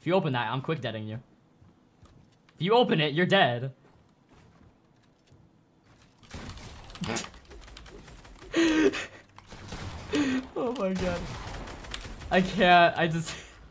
If you open that, I'm quick deading you. If you open it, you're dead. Oh my god. I can't, I just...